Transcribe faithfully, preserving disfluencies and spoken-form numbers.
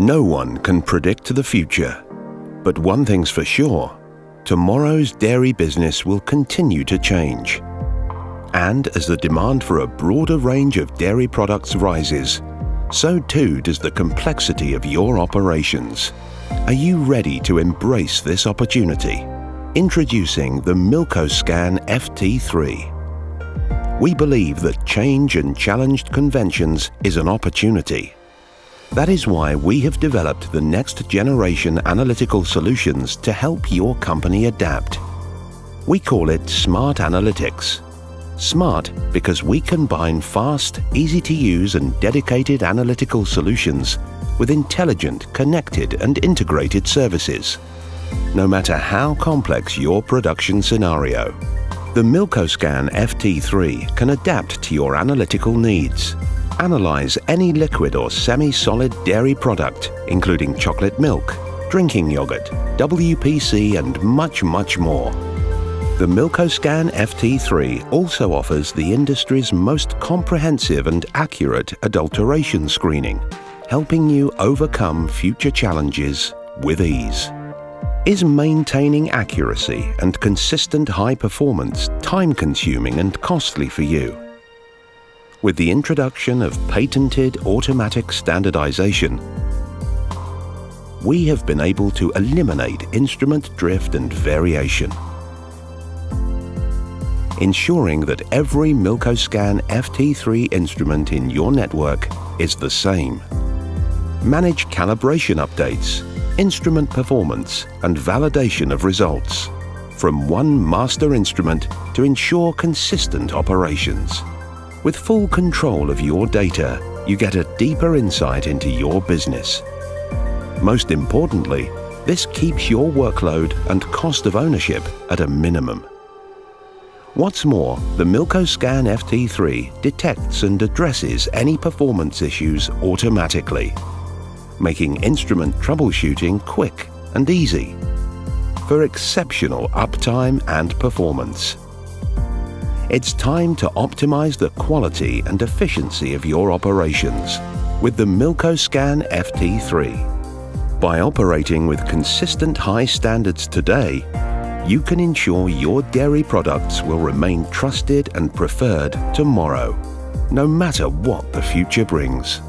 No one can predict the future, but one thing's for sure, tomorrow's dairy business will continue to change. And as the demand for a broader range of dairy products rises, so too does the complexity of your operations. Are you ready to embrace this opportunity? Introducing the MilkoScan F T three. We believe that change and challenged conventions is an opportunity. That is why we have developed the next generation analytical solutions to help your company adapt. We call it Smart Analytics. Smart because we combine fast, easy-to-use and dedicated analytical solutions with intelligent, connected and integrated services. No matter how complex your production scenario, the MilkoScan F T three can adapt to your analytical needs. Analyze any liquid or semi-solid dairy product, including chocolate milk, drinking yogurt, W P C and much, much more. The MilkoScan F T three also offers the industry's most comprehensive and accurate adulteration screening, helping you overcome future challenges with ease. Is maintaining accuracy and consistent high performance time-consuming and costly for you? With the introduction of patented automatic standardization, we have been able to eliminate instrument drift and variation, ensuring that every MilkoScan F T three instrument in your network is the same. Manage calibration updates, instrument performance and validation of results from one master instrument to ensure consistent operations. With full control of your data, you get a deeper insight into your business. Most importantly, this keeps your workload and cost of ownership at a minimum. What's more, the MilkoScan F T three detects and addresses any performance issues automatically, making instrument troubleshooting quick and easy for exceptional uptime and performance. It's time to optimize the quality and efficiency of your operations with the MilkoScan F T three. By operating with consistent high standards today, you can ensure your dairy products will remain trusted and preferred tomorrow, no matter what the future brings.